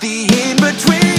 The in between.